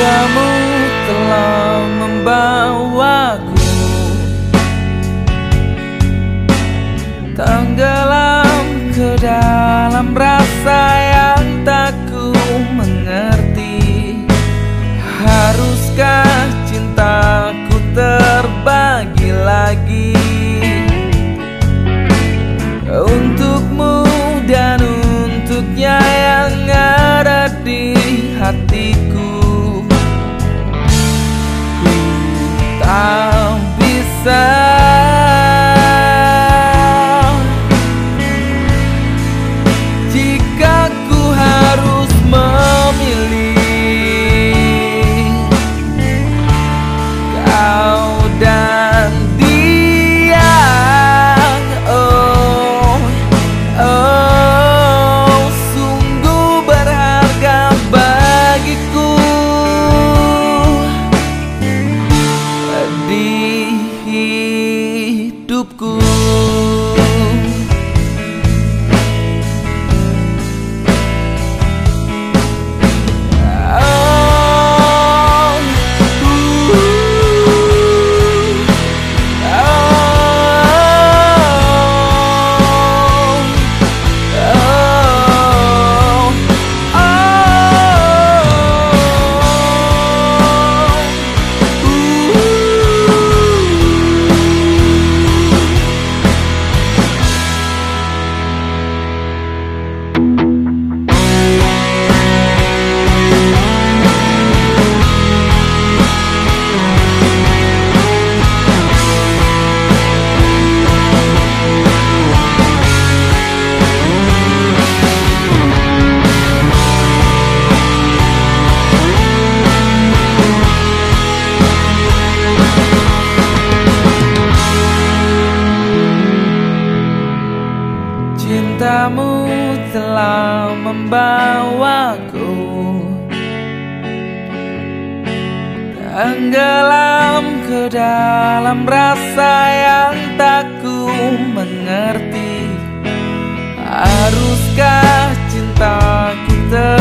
Kamu telah membawaku tenggelam ke dalam rasa yang tak ku mengerti. Haruskah cintaku terbagi lagi untukmu dan untuknya yang ada di hatiku? Tak bisa jika ku harus memilih kau dan dia. Oh, oh, sungguh berharga bagiku. Cintamu telah membawaku tenggelam ke dalam rasa yang tak ku mengerti. Haruskah cintaku